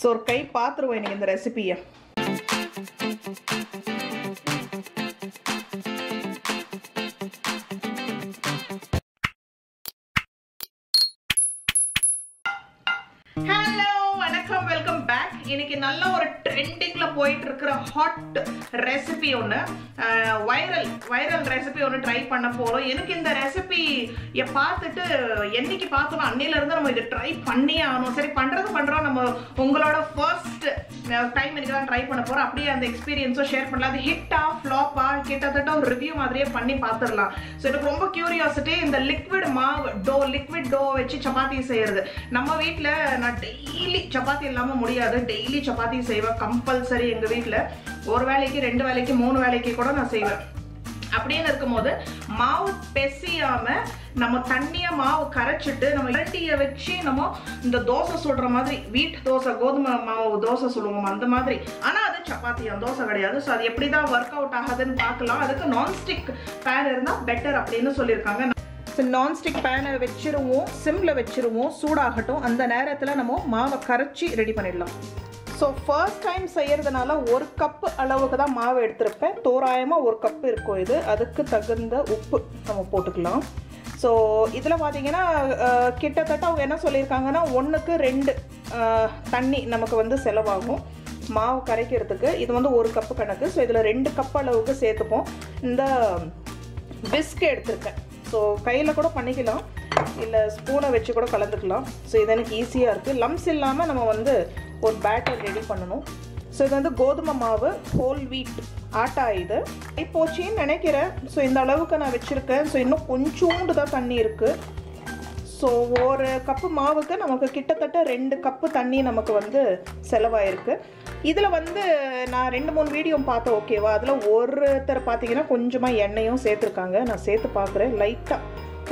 So, ஒரு கை பாத்துருவோம் இன்னைக்கு இந்த ரெசிபியை. Hello, வணக்கம், welcome back. இன்னைக்கு நல்ல ஒரு ட்ரெண்டிங்ல போயிட்டு இருக்கிற ஹாட் ரெசிபி ஒன்னு வைரல் ரெசிபி ஒன்னு ட்ரை பண்ண போறோம். எனக்கு இந்த ரெசிபி பார்த்துட்டு என்னைக்கு பார்த்தோம் அன்னையில இருந்து நம்ம இதை ட்ரை பண்ணியே ஆகணும். சரி பண்றோம், நம்ம உங்களோட ஃபர்ஸ்ட் டைம் இன்னைக்கு தான் ட்ரை பண்ண போறோம். அப்படியே அந்த எக்ஸ்பீரியன்ஸும் ஷேர் பண்ணலாம். அது ஹிட்டா ஃபிளாப்பா கிட்டத்தட்ட ஒரு ரிவ்யூ மாதிரியே பண்ணி பார்த்துடலாம். ஸோ எனக்கு ரொம்ப கியூரியாசிட்டி, இந்த லிக்விட் மாவு டோ வச்சு சப்பாத்தி செய்யறது. நம்ம வீட்டில் நான் டெய்லி சப்பாத்தி இல்லாமல் முடியாது, டெய்லி சப்பாத்தி செய்வேன் கம்பல்சரி. எங்கள் வீட்டில் ஒரு வேலைக்கு, ரெண்டு வேலைக்கு, மூணு வேலைக்கு கூட நான் செய்வேன். அப்படின்னு இருக்கும்போது மாவு பெசியாம நம்ம தண்ணியை மாவு கரைச்சிட்டு நம்ம இரண்டியை வச்சு நம்ம இந்த தோசை சுடுற மாதிரி, வீட்டு தோசை, கோதுமை மாவு தோசை சுடுவோம் அந்த மாதிரி. ஆனால் அது சப்பாத்தி தோசை கிடையாது. ஸோ அது எப்படி தான் ஒர்க் அவுட் ஆகுதுன்னு பார்க்கலாம். அதுக்கு நான்ஸ்டிக் பேன் இருந்தால் பெட்டர் அப்படின்னு சொல்லியிருக்காங்க. நான்ஸ்டிக் பேனை வச்சுருவோம், சிம்மில் வச்சுருவோம், சூடாகட்டும். அந்த நேரத்தில் நம்ம மாவை கரைச்சி ரெடி பண்ணிடலாம். ஸோ ஃபர்ஸ்ட் டைம் செய்கிறதுனால ஒரு கப்பு அளவுக்கு தான் மாவு எடுத்துருப்பேன். தோராயமாக ஒரு கப்பு இருக்கும் இது. அதுக்கு தகுந்த உப்பு நம்ம போட்டுக்கலாம். ஸோ இதில் பார்த்திங்கன்னா கிட்டத்தட்ட அவங்க என்ன சொல்லியிருக்காங்கன்னா 1:2 தண்ணி நமக்கு செலவாகும் மாவு கரைக்கிறதுக்கு. இது ஒரு கப்பு கணக்கு. ஸோ இதில் 2 கப் அளவுக்கு சேர்த்துப்போம். இந்த பிஸ்க் எடுத்துருக்கேன். ஸோ கையில் கூட பண்ணிக்கலாம், இல்லை ஸ்பூனை வச்சு கூட கலந்துக்கலாம். ஸோ இது எனக்கு ஈஸியாக இருக்குது. லம்ஸ் இல்லாமல் நம்ம ஒரு பேட்டர் ரெடி பண்ணணும். ஸோ இது கோதுமை மாவு, ஹோல் வீட் ஆட்டா இது போச்சின்னு நினைக்கிறேன். ஸோ இந்த அளவுக்கு நான் வச்சுருக்கேன். ஸோ இன்னும் கொஞ்சோண்டு தான் தண்ணி இருக்குது. ஸோ ஒரு கப்பு மாவுக்கு நமக்கு கிட்டத்தட்ட 2 கப்பு தண்ணி நமக்கு செலவாயிருக்கு. இதில் நான் 2-3 வீடியோ பார்த்தேன், ஓகேவா? அதில் ஒருத்தர் பார்த்தீங்கன்னா கொஞ்சமாக எண்ணெயும் சேர்த்துருக்காங்க. நான் சேர்த்து பார்க்குறேன் லைட்டாக,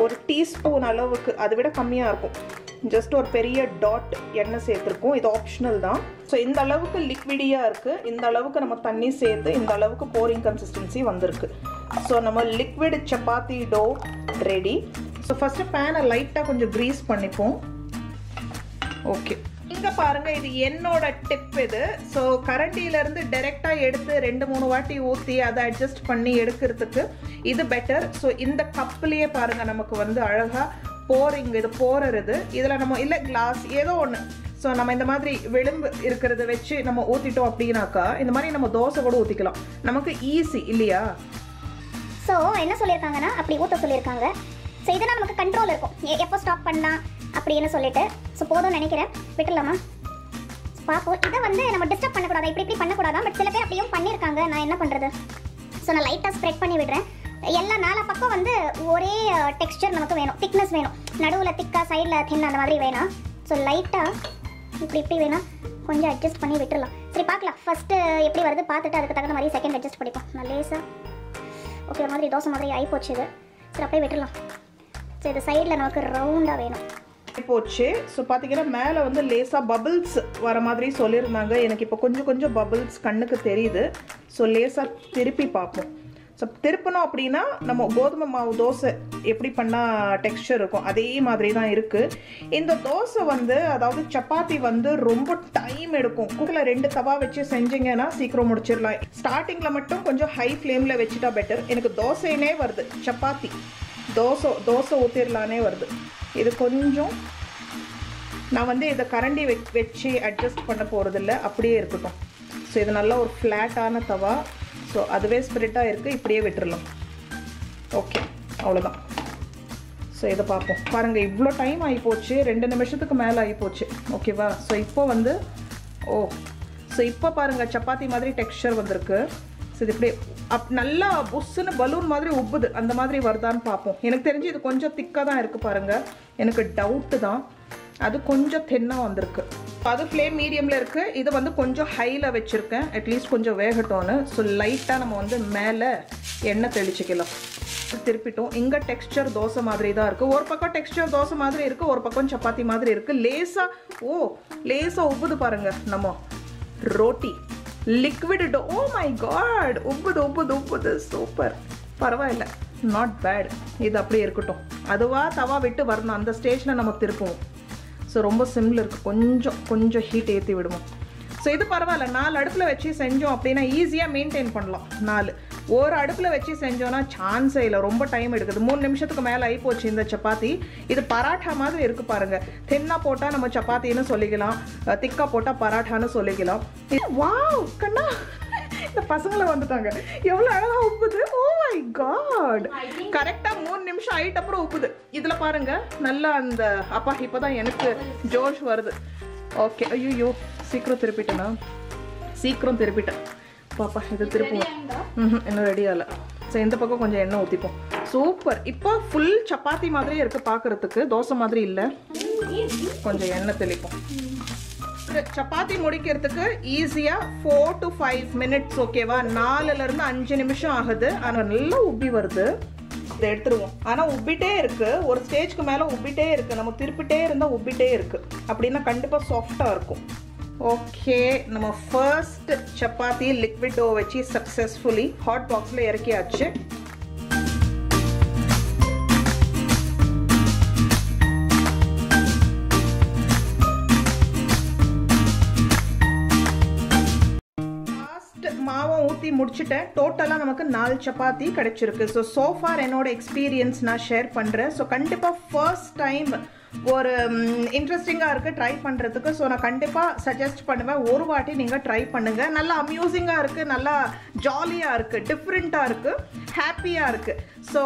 ஒரு டீஸ்பூன் அளவுக்கு, அதை விட கம்மியாக இருக்கும். ஜஸ்ட் ஒரு பெரிய டாட் எண்ணெய் சேர்த்துருக்கோம். இது ஆப்ஷனல் தான். ஸோ இந்த அளவுக்கு லிக்விடியாக இருக்குது. இந்த அளவுக்கு நம்ம தண்ணி சேர்த்து இந்த அளவுக்கு போரிங் கன்சிஸ்டன்சி வந்திருக்கு. ஸோ நம்ம liquid chapati dough ready. So first பேனை லைட்டாக கொஞ்சம் க்ரீஸ் பண்ணிப்போம். ஓகே, இங்கே பாருங்கள், இது என்னோட டிப் இது. ஸோ கரண்டியிலேருந்து டைரெக்டாக எடுத்து 2-3 வாட்டி ஊற்றி அதை அட்ஜஸ்ட் பண்ணி எடுக்கிறதுக்கு இது பெட்டர். ஸோ இந்த கப்புலேயே பாருங்கள் நமக்கு அழகாக போரிங் இது போகிறது. இதில் நம்ம இல்லை கிளாஸ் ஏதோ ஒன்று. ஸோ நம்ம இந்த மாதிரி விளிம்பு இருக்கிறத வச்சு நம்ம ஊற்றிட்டோம் அப்படின்னாக்கா இந்த மாதிரி நம்ம தோசை கூட ஊற்றிக்கலாம். நமக்கு ஈஸி இல்லையா? ஸோ என்ன சொல்லியிருக்காங்கன்னா அப்படி ஊற்ற சொல்லியிருக்காங்க. ஸோ இதெல்லாம் நமக்கு கண்ட்ரோல் இருக்கும், எப்போ ஸ்டாப் பண்ணலாம் அப்படின்னு சொல்லிட்டு. ஸோ போதும் நினைக்கிறேன், விட்டுடலாமா பார்ப்போம். இதை நம்ம டிஸ்டர்ப் பண்ணக்கூடாது, இப்படி பண்ணக்கூடாதான். பட் சில பேர் அப்படியும் பண்ணியிருக்காங்க. நான் என்ன பண்ணுறது? ஸோ நான் லைட்டாக ஸ்ப்ரெட் பண்ணி விடுறேன். எல்லா 4 பக்கம் ஒரே டெக்ஸ்சர் நமக்கு வேணும், திக்னஸ் வேணும். நடுவில் திக்காக, சைடில் தின், அந்த மாதிரி வேணாம். ஸோ லைட்டாக இப்படி வேணாம், கொஞ்சம் அட்ஜஸ்ட் பண்ணி விட்டுடலாம். சரி பார்க்கலாம், ஃபஸ்ட்டு எப்படி வருது பார்த்துட்டு அதுக்கு தகுந்த மாதிரி செகண்ட் அட்ஜஸ்ட் பண்ணிப்போம். நான் லேசாக ஓகே, ஒரு மாதிரி தோசை மாதிரி ஆகி போச்சு இது. சரி அப்படியே விட்டுடலாம். ஸோ இது சைடில் நமக்கு ரவுண்டாக வேணும் போச்சு. ஸோ பார்த்தீங்கன்னா மேலே லேசாக பபிள்ஸ் வர மாதிரி சொல்லியிருந்தாங்க. எனக்கு இப்போ கொஞ்சம் கொஞ்சம் பபிள்ஸ் கண்ணுக்கு தெரியுது. ஸோ லேசாக திருப்பி பார்ப்போம். ஸோ திருப்பணும் அப்படின்னா நம்ம கோதுமை மாவு தோசை எப்படி பண்ணால் டெக்ஸ்சர் இருக்கும் அதே மாதிரி தான் இருக்குது. இந்த தோசை அதாவது சப்பாத்தி ரொம்ப டைம் எடுக்கும். குக்கரில் 2 தவா வச்சு செஞ்சிங்கன்னா சீக்கிரம் முடிச்சிடலாம். ஸ்டார்டிங்கில் மட்டும் கொஞ்சம் ஹை ஃப்ளேமில் வச்சுட்டா பெட்டர். எனக்கு தோசைனே வருது, சப்பாத்தி தோசை ஊற்றிடலானே வருது. இது கொஞ்சம் நான் இதை கரண்டி வச்சு அட்ஜஸ்ட் பண்ண போகிறதில்ல, அப்படியே இருக்கட்டும். ஸோ இது நல்லா ஒரு ஃப்ளாட்டான தவா. ஸோ அதுவே ஸ்ப்ரெட்டாக இருக்குது, இப்படியே விட்டுடலாம். ஓகே, அவ்வளோதான். ஸோ இதை பார்ப்போம். பாருங்கள், இவ்வளோ டைம் ஆகி போச்சு, 2 நிமிஷத்துக்கு மேலே ஆகி போச்சு, ஓகேவா? ஸோ இப்போ ஓ ஸோ இப்போ பாருங்கள் சப்பாத்தி மாதிரி டெக்ஸ்சர் வந்திருக்கு. ஸோ இது இப்படியே நல்லா புஷ்ஷுன்னு பலூன் மாதிரி உப்புது, அந்த மாதிரி வருதான்னு பார்ப்போம். எனக்கு தெரிஞ்சு இது கொஞ்சம் திக்காக தான் இருக்குது. பாருங்கள், எனக்கு டவுட்டு தான். அது கொஞ்சம் தின்னாக வந்திருக்கு. அது ஃப்ளேம் மீடியமில் இருக்குது. இது கொஞ்சம் ஹையில் வச்சுருக்கேன், அட்லீஸ்ட் கொஞ்சம் வேகட்டோன்னு. ஸோ லைட்டாக நம்ம மேலே எண்ணெய் தெளிச்சிக்கலாம். திருப்பிட்டோம். இங்கே டெக்ஸ்சர் தோசை மாதிரி தான் இருக்குது. ஒரு பக்கம் டெக்ஸ்சர் தோசை மாதிரி இருக்குது, ஒரு பக்கம் சப்பாத்தி மாதிரி இருக்குது. லேசாக லேசாக உப்புது. பாருங்கள், நம்ம roti liquid dough. Oh my God, உப்புது உப்புது உப்புது. சூப்பர், பரவாயில்ல, நாட் பேட். இது அப்படியே இருக்கட்டும். அதுவாக தவா விட்டு வரணும், அந்த ஸ்டேஜில் நம்ம திருப்புவோம். ஸோ So ரொம்ப சிம்ல இருக்கு கொஞ்சம் ஹீட் ஏத்தி விடுவோம் சோ இது பரவால நாலு அடுப்புல வெச்சி செஞ்சோம் அப்படினா ஈஸியா மெயின்टेन பண்ணலாம் நாலு ஒரு அடுப்புல வெச்சி செஞ்சோம்னா சான்ஸே இல்ல ரொம்ப டைம் எடுக்குது 3 நிமிஷத்துக்கு மேல ஆயி போச்சு இந்த சப்பாத்தி இது பராட்டா மாதிரி இருக்கு பாருங்க தின்னா போட்டா நம்ம சப்பாத்தின்னு சொல்லிக்கலாம் திக்கா போட்டா பராட்டான்னு சொல்லிக்கலாம் வாவ் கண்ணா இந்த பசங்கள வந்துட்டாங்க எவ்வளவு அழகா உப்புது ஓ மை காட் கரெக்ட்டா 3 நிமிஷம் ஆயிட்ட அப்புறம் உப்புது இதல பாருங்க நல்லா அந்த அப்பா இப்போதான் எனக்கு ஜோஷ் வருது ஓகே ஐயோ சீக்கிரம் திருப்பிட்டேன் பாப்பா இத திருப்புவோம் இன்னும் ரெடி ஆல சோ இந்த பக்கம் கொஞ்சம் எண்ணெய் ஊத்திப்போம் சூப்பர் இப்போ ফুল சப்பாத்தி மாதிரி இருக்கு பாக்குறதுக்கு தோசை மாதிரி இல்ல கொஞ்சம் எண்ணெய் தெளிப்போம் சப்பாத்தி முடிக்கிறதுக்கு ஈஸியா 4 to 5 minutes ஓகேவா 4 ல இருந்து 5 நிமிஷம் ஆகுது ஆனா நல்லா உப்பி வருது இத எடுத்துருவோம் ஆனா உப்பிட்டே இருக்கு ஒரு ஸ்டேஜ்க்கு மேல உப்பிட்டே இருக்கு நம்ம திருப்பிட்டே இருந்தா உப்பிட்டே இருக்கு அப்படினா கண்டிப்பா சாஃப்ட்டா இருக்கும் ஓகே நம்ம ஃபர்ஸ்ட் சப்பாத்தி லிக்விட் டோ வெச்சி சக்சஸ்ஃபுல்லி ஹாட் பாக்ஸ்ல இறக்கியாச்சு முடிச்சிட்டேன் டோட்டலா நமக்கு 4 சப்பாத்தி கிடைச்சிருக்கு சோ so far என்னோட எக்ஸ்பீரியன்ஸ் நான் ஷேர் பண்றேன் சோ கண்டிப்பா ஃபர்ஸ்ட் டைம் ஒரு இன்ட்ரஸ்டிங்கா இருக்கு ட்ரை பண்றதுக்கு சோ நான் கண்டிப்பா சஜஸ்ட் பண்ணுவேன் ஒரு வாட்டி நீங்க ட்ரை பண்ணுங்க நல்ல அம்யூசிங்கா இருக்கு நல்ல ஜாலியா இருக்கு டிஃபரண்டா இருக்கு ஹேப்பியா இருக்கு சோ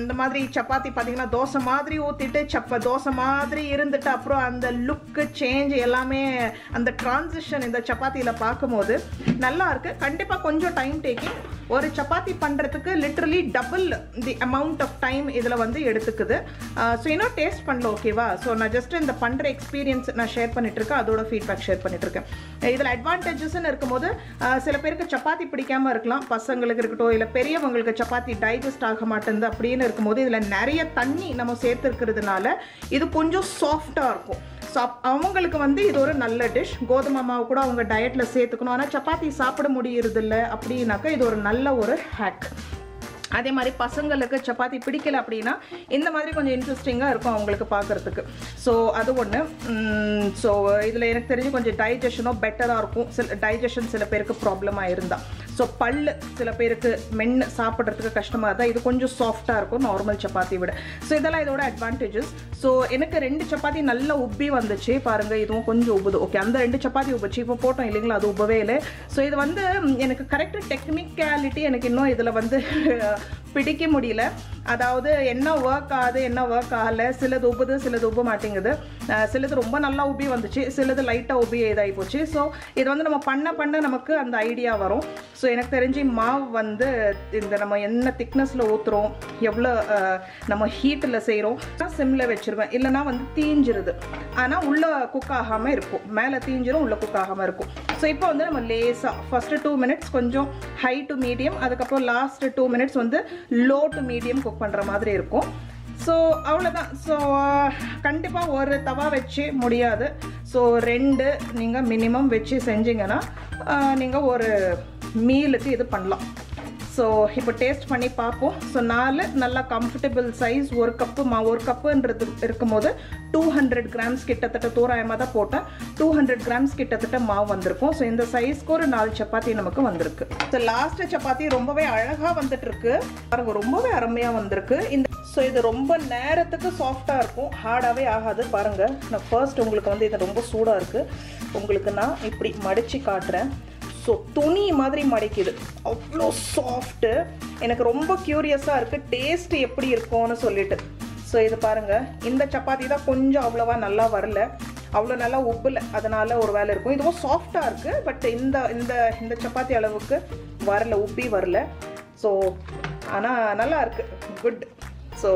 இந்த மாதிரி சப்பாத்தி பாத்தீங்கன்னா தோசை மாதிரி ஊத்திட்டு தோசை மாதிரி இருந்துட்டு அப்புறம் அந்த லுக் சேஞ்ச் எல்லாமே அந்த டிரான்சிஷன் இந்த சப்பாத்தியில பார்க்கும்போது நல்லா இருக்கு கண்டிப்பா கொஞ்சம் டைம் டேக்கிங் ஒரு சப்பாத்தி பண்றதுக்கு literally double the amount of time இதுல வந்து எடுத்துக்குது சோ இன்னும் டேஸ்ட் பண்ணலாம் ஓகேவா சோ நான் ஜஸ்ட் இந்த பண்ற எக்ஸ்பீரியன்ஸ் நான் ஷேர் பண்ணிட்டு இருக்கேன் அதோட ஃபீட்பேக் ஷேர் பண்ணிட்டு இருக்கேன் இதில் அட்வான்டேஜஸ்ன்னு இருக்கும்போது சில பேருக்கு சப்பாத்தி பிடிக்காம இருக்கலாம் பசங்களுக்கு இருக்கட்டும் இல்லை பெரியவங்களுக்கு சப்பாத்தி டைஜஸ்ட் ஆக மாட்டேங்குது அப்படின்னு இருக்கும்போது இதில் நிறைய தண்ணி நம்ம சேர்த்துருக்கிறதுனால இது கொஞ்சம் சாஃப்டாக இருக்கும் ஸோ அவங்களுக்கு வந்து இது ஒரு நல்ல டிஷ் கோதுமை மாவு கூட அவங்க டயட்டில் சேர்த்துக்கணும் ஆனால் சப்பாத்தி சாப்பிட முடியறதில்ல அப்படின்னாக்கா இது ஒரு நல்ல ஒரு ஹேக் அதே மாதிரி பசங்களுக்கு சப்பாத்தி பிடிக்கல அப்படின்னா இந்த மாதிரி கொஞ்சம் இன்ட்ரெஸ்டிங்காக இருக்கும் அவங்களுக்கு பார்க்குறதுக்கு ஸோ அது ஒன்று ஸோ இதில் எனக்கு தெரிஞ்சு கொஞ்சம் டைஜஷனோ பெட்டராக இருக்கும் டைஜஷன் சில பேருக்கு ப்ராப்ளமாக இருந்தால் ஸோ பல் சில பேருக்கு மென்று சாப்பிட்றதுக்கு கஷ்டமாக இருந்தால் இது கொஞ்சம் சாஃப்டாக இருக்கும் நார்மல் சப்பாத்தி விட ஸோ இதெல்லாம் இதோட அட்வான்டேஜஸ் ஸோ எனக்கு 2 சப்பாத்தி நல்லா உப்பி வந்துச்சு பாருங்கள் இதுவும் கொஞ்சம் உப்புது ஓகே அந்த 2 சப்பாத்தி உப்புச்சு இப்போ போட்டோம் இல்லைங்களா அது உப்பவே இல்லை ஸோ இது வந்து எனக்கு கரெக்டாக டெக்னிக்காலிட்டி எனக்கு இன்னும் இதில் வந்து பிடிக்க முடியல அதாவது என்ன ஒர்க் ஆகுது என்ன ஒர்க் ஆகலை சிலது உப்புது சிலது உப்பு மாட்டேங்குது சிலது ரொம்ப நல்லா உப்பி வந்துச்சு சிலது லைட்டாக உப்பி இதாகி போச்சு ஸோ இது வந்து நம்ம பண்ண பண்ண நமக்கு அந்த ஐடியா வரும் ஸோ எனக்கு தெரிஞ்சு மாவு வந்து இந்த நம்ம என்ன திக்னஸில் ஊற்றுறோம் எவ்வளோ நம்ம ஹீட்டில் செய்கிறோம் சிம்மில் வச்சுருவேன் இல்லைனா வந்து தீஞ்சிருது ஆனால் உள்ளே குக் ஆகாமல் இருக்கும் மேலே தீஞ்சிரும் உள்ளே குக் ஆகாமல் இருக்கும் ஸோ இப்போ வந்து நம்ம லேஸாக ஃபஸ்ட்டு 2 மினிட்ஸ் கொஞ்சம் ஹை டு மீடியம் அதுக்கப்புறம் லாஸ்ட் 2 மினிட்ஸ் வந்து லோ டு மீடியம் குக் பண்ணுற மாதிரி இருக்கும் ஸோ அவ்வளோதான் ஸோ கண்டிப்பாக ஒரு தவா வச்சு முடியாது ஸோ 2 நீங்கள் மினிமம் வச்சு செஞ்சிங்கன்னா நீங்கள் ஒரு மீலுக்கு இது பண்ணலாம் ஸோ இப்போ டேஸ்ட் பண்ணி பார்ப்போம் ஸோ 4 நல்லா கம்ஃபர்டபுள் சைஸ் ஒரு கப்புன்றது இருக்கும்போது 200 grams கிட்டத்தட்ட தோராயமாக தான் போட்டேன் 200 grams கிட்டத்தட்ட மாவு வந்திருக்கும் ஸோ இந்த சைஸ்க்கு ஒரு 4 சப்பாத்தி நமக்கு வந்திருக்கு ஸோ லாஸ்ட் சப்பாத்தி ரொம்பவே அழகாக வந்துட்டுருக்கு பாருங்கள் ரொம்பவே அருமையாக வந்திருக்கு இந்த ஸோ இது ரொம்ப நேரத்துக்கு சாஃப்டாக இருக்கும் ஹார்டாகவே ஆகாது பாருங்கள் நான் ஃபர்ஸ்ட் உங்களுக்கு வந்து இது ரொம்ப சூடாக இருக்குது உங்களுக்கு நான் இப்படி மடித்து காட்டுறேன் ஸோ துணி மாதிரி மடிக்குது அவ்வளோ சாஃப்ட்டு எனக்கு ரொம்ப க்யூரியஸாக இருக்குது டேஸ்ட் எப்படி இருக்கும்னு சொல்லிட்டு ஸோ இது பாருங்கள் இந்த சப்பாத்தி தான் கொஞ்சம் அவ்வளோவா நல்லா வரல அவ்வளோ நல்லா உப்பில் அதனால் ஒரு வேலை இருக்கும் இதுவும் சாஃப்டாக இருக்குது பட் இந்த இந்த இந்த சப்பாத்தி அளவுக்கு வரல உப்பி வரல ஸோ ஆனால் நல்லா இருக்குது குட் ஸோ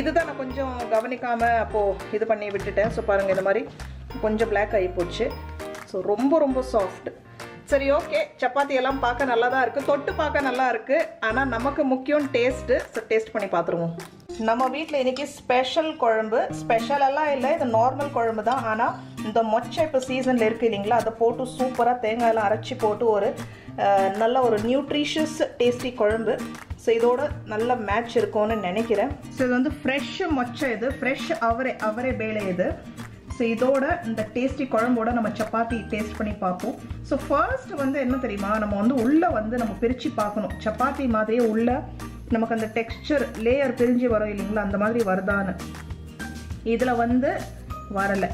இதுதான் நான் கொஞ்சம் கவனிக்காமல் அப்போது இது பண்ணி விட்டுட்டேன் ஸோ பாருங்கள் இந்த மாதிரி கொஞ்சம் பிளாக் ஆகி போச்சு ஸோ ரொம்ப ரொம்ப சாஃப்ட் சரி ஓகே சப்பாத்தி எல்லாம் பார்க்க நல்லா தான் இருக்குது தொட்டு பார்க்க நல்லா இருக்குது ஆனால் நமக்கு முக்கியம் டேஸ்ட்டு ஸோ டேஸ்ட் பண்ணி பார்த்துருவோம் நம்ம வீட்டில் இன்றைக்கி ஸ்பெஷல் குழம்பு ஸ்பெஷலெல்லாம் இல்லை இது நார்மல் குழம்பு தான் ஆனால் இந்த மொச்சை இப்போ சீசனில் இருக்குது இல்லைங்களா அதை போட்டு சூப்பராக தேங்காயெல்லாம் அரைச்சி போட்டு ஒரு நல்ல ஒரு நியூட்ரிஷியஸ் டேஸ்டி குழம்பு ஸோ இதோட நல்ல மேட்ச் இருக்கும்னு நினைக்கிறேன் ஸோ இது வந்து ஃப்ரெஷ் மொச்சை இது ஃப்ரெஷ் அவரை பேலை இது So இதோட இந்த டேஸ்டி குழம்போட நம்ம சப்பாத்தி டேஸ்ட் பண்ணி பாப்போம். So first வந்து என்ன தெரியுமா நம்ம வந்து உள்ள வந்து நம்ம பிரிச்சி பார்க்கணும். சப்பாத்தி மாதிரியே உள்ள நமக்கு அந்த டெக்ஸ்சர் லேயர் பிரிஞ்சி வர இல்லங்களா அந்த மாதிரி வரதான. இதல வந்து வரல.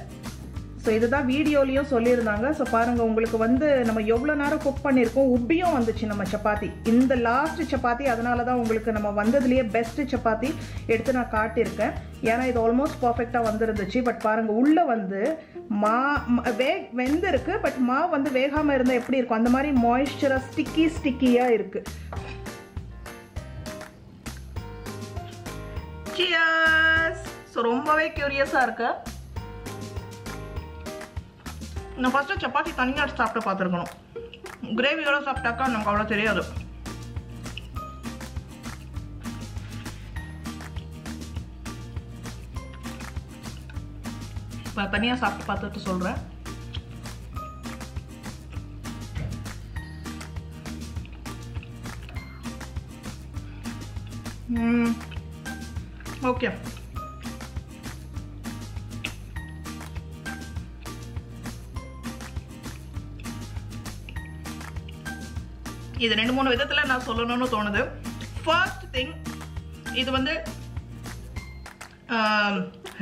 So இதுதான் வீடியோலயும் சொல்லிருந்தாங்க. So பாருங்க உங்களுக்கு வந்து நம்ம எவ்வளவு நேரம் குக் பண்ணிருக்கோம் உப்பியும் வந்துச்சு நம்ம சப்பாத்தி. இந்த லாஸ்ட் சப்பாத்தி அதனால தான் உங்களுக்கு நம்ம வந்ததுலயே பெஸ்ட் சப்பாத்தி எடுத்து நான் காட்டி இருக்கேன். ஏனா இது ஆல்மோஸ்ட் பெர்ஃபெக்ட்டா வந்திருந்துச்சு. பட் பாருங்க உள்ள வந்து மா வெந்து இருக்கு பட் மா வந்து வேகாம இருந்தா எப்படி இருக்கும் அந்த மாதிரி மாய்ஸ்சரா ஸ்டிக்கியா இருக்கு. சியர்ஸ். So ரொம்பவே கியூரியஸா இருக்கு. நான் ஃபர்ஸ்ட் சப்பாத்தி தனியா சாப்பிட்டு பார்த்துருக்கணும். கிரேவியோட சாப்பிட்டாக்கா நமக்கு அவ்வளோ தெரியாது. இப்போ தனியாக சாப்பிட்டு பார்த்துட்டு சொல்கிறேன். ஓகே இது ரெண்டு மூணு விதத்துல நான் சொல்லணும்னு தோணுது. ஃபர்ஸ்ட் திங் இது வந்து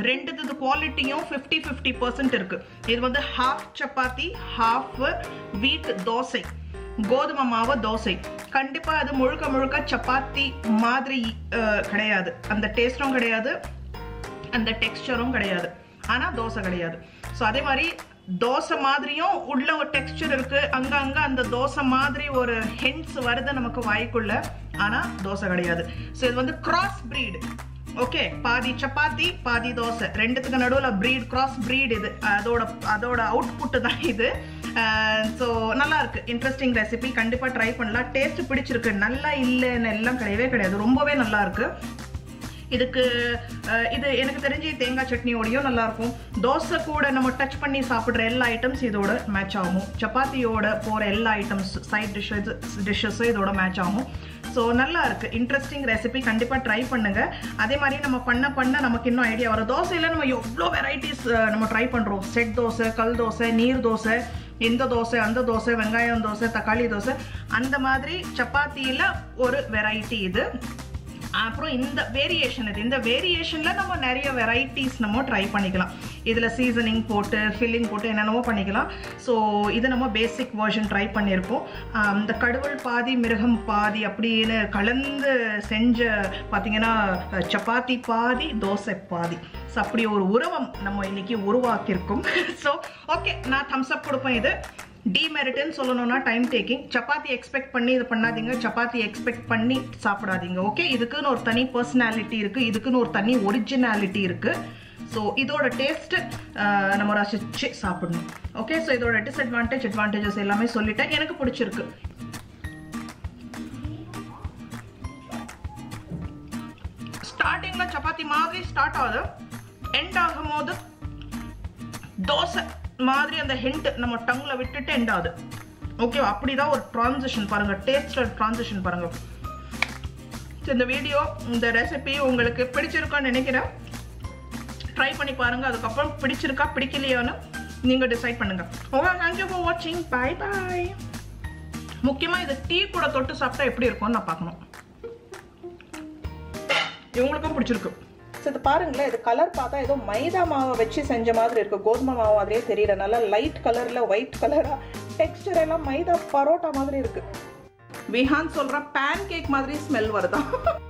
ரெண்டுது குவாலிட்டியும் 50% இருக்கு. இது வந்து ஹாஃப் சப்பாத்தி ஹாஃப் வீட் தோசை கோதுமை மாவு தோசை. கண்டிப்பா அது முழுக்க முழுக்க சப்பாத்தி மாதிரி கிடையாது. அந்த டேஸ்டும் கிடையாது அந்த டெக்ஸ்சரும் கிடையாது. ஆனா தோசை கிடையாது. ஸோ அதே மாதிரி தோசை மாதிரியும் உள்ள ஒரு டெக்ஸ்சர் இருக்கு. அங்கங்க அந்த தோசை மாதிரி ஒரு ஹிண்ட்ஸ் வருது நமக்கு வாய்க்குள்ள. ஆனா தோசை கிடையாது. ஸோ இது வந்து கிராஸ் பிரீடு. ஓகே பாதி சப்பாத்தி பாதி தோசை ரெண்டுத்துக்கு நடுவில் பிரீட் கிராஸ் பிரீட் இது அதோட அவுட்புட் தான் இது. ஸோ நல்லா இருக்கு. இன்ட்ரெஸ்டிங் ரெசிபி கண்டிப்பா ட்ரை பண்ணலாம். டேஸ்ட் பிடிச்சிருக்கு. நல்லா இல்லைன்னு எல்லாம் கிடையவே கிடையாது. ரொம்பவே நல்லா இருக்கு. இதுக்கு இது எனக்கு தெரிஞ்சு தேங்காய் சட்னியோடையும் நல்லாயிருக்கும். தோசை கூட நம்ம டச் பண்ணி சாப்பிட்ற எல்லா ஐட்டம்ஸ் இதோட மேட்ச் ஆகும். சப்பாத்தியோட போகிற எல்லா ஐட்டம்ஸ் சைட் டிஷ்ஷஸும் இதோட மேட்ச் ஆகும். ஸோ நல்லா இருக்குது. இன்ட்ரெஸ்டிங் ரெசிபி கண்டிப்பாக ட்ரை பண்ணுங்கள். அதே மாதிரி நம்ம பண்ண நமக்கு இன்னும் ஐடியா வரும். தோசையில் நம்ம எவ்வளோ வெரைட்டிஸ் நம்ம ட்ரை பண்ணுறோம். செட் தோசை கல் தோசை நீர் தோசை இந்த தோசை அந்த தோசை வெங்காயம் தோசை தக்காளி தோசை அந்த மாதிரி சப்பாத்தியில் ஒரு வெரைட்டி இது. அப்புறம் இந்த வேரியேஷன் இது இந்த வேரியேஷனில் நம்ம நிறைய வெரைட்டிஸ் நம்ம ட்ரை பண்ணிக்கலாம். இதில் சீசனிங் போட்டு ஃபில்லிங் போட்டு என்னென்னவோ பண்ணிக்கலாம். ஸோ இது நம்ம பேசிக் வேர்ஷன் ட்ரை பண்ணியிருக்கோம். இந்த கடவுள் பாதி மிருகம் பாதி அப்படின்னு கலந்து செஞ்ச பார்த்திங்கன்னா சப்பாத்தி பாதி தோசை பாதி. ஸோ அப்படி ஒரு உருவம் நம்ம இன்றைக்கி உருவாக்கியிருக்கோம். ஸோ ஓகே நான் தம்ஸ்அப் கொடுப்பேன். இது டிமெரிட்னு சொல்லணும்னா டைம் டேக்கிங். சப்பாத்தி எக்ஸ்பெக்ட் பண்ணி இது பண்ணாதீங்க. சப்பாத்தி எக்ஸ்பெக்ட் பண்ணி சாப்பிடாதீங்க. ஓகே இதுக்குன்னு ஒரு தனி பர்சனாலிட்டி இருக்குது. இதுக்குன்னு ஒரு தனி ஒரிஜினாலிட்டி இருக்குது. ஸோ இதோட டேஸ்ட்டு நம்ம ரசிச்சு சாப்பிடணும். ஓகே ஸோ இதோட டிஸ்அட்வான்டேஜ் அட்வான்டேஜஸ் எல்லாமே சொல்லிட்டேன். எனக்கு பிடிச்சிருக்கு. ஸ்டார்டிங்கில் சப்பாத்தி மாதிரி ஸ்டார்ட் ஆகுது. எண்ட் ஆகும் போது தோசை மாதிரி அந்த ஹிண்ட் நம்ம டங்ல விட்டுட்டு எண்ட் ஆகுது. ஓகே அப்படிதான் ஒரு டிரான்சிஷன் பாருங்க. டேஸ்டோட டிரான்சிஷன் பாருங்க. இந்த வீடியோ இந்த ரெசிபி உங்களுக்கு பிடிச்சிருக்கான்னு நினைக்கிறேன். ட்ரை பண்ணி பாருங்க. அதுக்கப்புறம் பிடிச்சிருக்கா பிடிக்கலையான்னு நீங்க டிசைட் பண்ணுங்க. ஓகே தேங்க்யூ ஃபார் வாட்சிங். பாய் பாய். முக்கியமா இது டீ கூட தொட்டு சாப்பிட்டா எப்படி இருக்கும்னு நான் பார்க்கணும். இவங்களுக்கும் பிடிச்சிருக்கு. இது பாருங்களேன். இது கலர் பார்த்தா ஏதோ மைதா மாவை வச்சு செஞ்ச மாதிரி இருக்குது. கோதுமை மாவு மாதிரியே தெரியல. நல்லா லைட் கலரில் ஒயிட் கலராக டெக்ஸ்டர் எல்லாம் மைதா பரோட்டா மாதிரி இருக்குது. விஹான் சொல்கிற பேன் கேக் மாதிரி ஸ்மெல் வருதான்.